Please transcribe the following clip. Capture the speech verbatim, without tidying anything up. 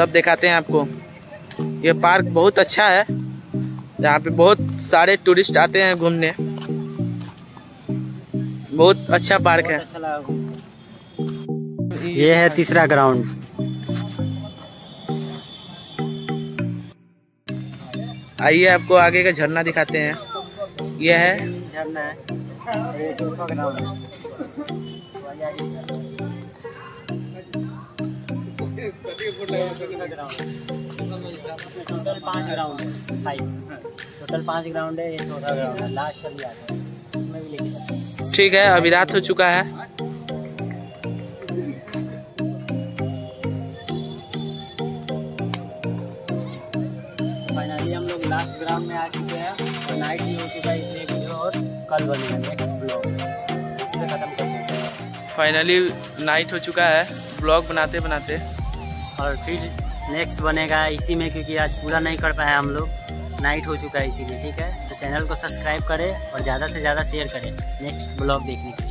सब दिखाते हैं आपको। ये पार्क बहुत अच्छा है, यहाँ पे बहुत सारे टूरिस्ट आते हैं घूमने। बहुत अच्छा पार्क है। ये है तीसरा ग्राउंड। आइए आपको आगे का झरना दिखाते हैं। यह है झरना है, ये चौथा ग्राउंड है, ये चौथा ग्राउंड है, लास्ट का भी आ गया। ठीक है, अभी रात हो चुका है। फाइनली हम लोग लास्ट ग्राउंड में आ चुके हैं और नाइट भी हो चुका है, इसलिए वीडियो और कल बनेगा नेक्स्ट ब्लॉग, इसलिए खत्म कर देते हैं। फाइनली नाइट हो चुका है ब्लॉग बनाते बनाते, और फिर नेक्स्ट बनेगा इसी में, क्योंकि आज पूरा नहीं कर पाए हम लोग, नाइट हो चुका है इसीलिए। ठीक है, तो चैनल को सब्सक्राइब करें और ज़्यादा से ज़्यादा शेयर करें नेक्स्ट ब्लॉग देखने के लिए।